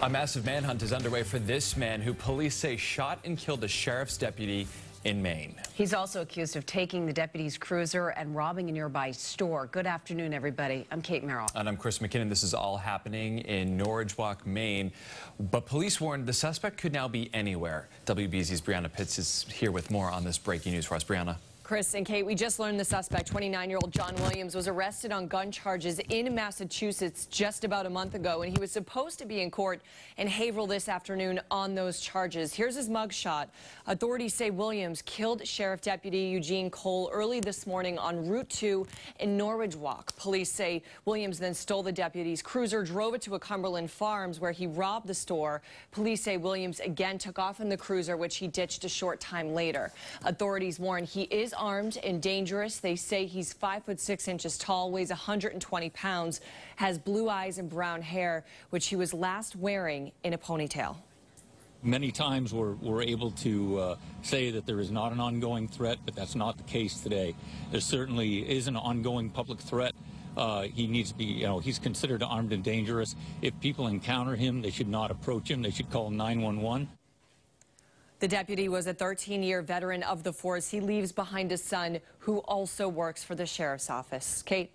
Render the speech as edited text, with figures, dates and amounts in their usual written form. A massive manhunt is underway for this man who police say shot and killed a sheriff's deputy in Maine. He's also accused of taking the deputy's cruiser and robbing a nearby store. Good afternoon, everybody. I'm Kate Merrill. And I'm Chris McKinnon. This is all happening in Norridgewock, Maine. But police warned the suspect could now be anywhere. WBZ's Breana Pitts is here with more on this breaking news for us. Breana. Chris and Kate, we just learned the suspect, 29-year-old John Williams, was arrested on gun charges in Massachusetts just about a month ago, and he was supposed to be in court in Haverhill this afternoon on those charges. Here's his mugshot. Authorities say Williams killed Sheriff Deputy Eugene Cole early this morning on Route 2 in Norridgewock. Police say Williams then stole the deputy's cruiser, drove it to a Cumberland Farms where he robbed the store. Police say Williams again took off in the cruiser, which he ditched a short time later. Authorities warn he is armed and dangerous. They say he's 5'6" tall, weighs 120 pounds, has blue eyes and brown hair, which he was last wearing in a ponytail. Many times we're able to say that there is not an ongoing threat, but that's not the case today. There certainly is an ongoing public threat. He needs to be, he's considered armed and dangerous. If people encounter him, they should not approach him. They should call 911. The deputy was a 13-year veteran of the force. He leaves behind a son who also works for the sheriff's office. Kate.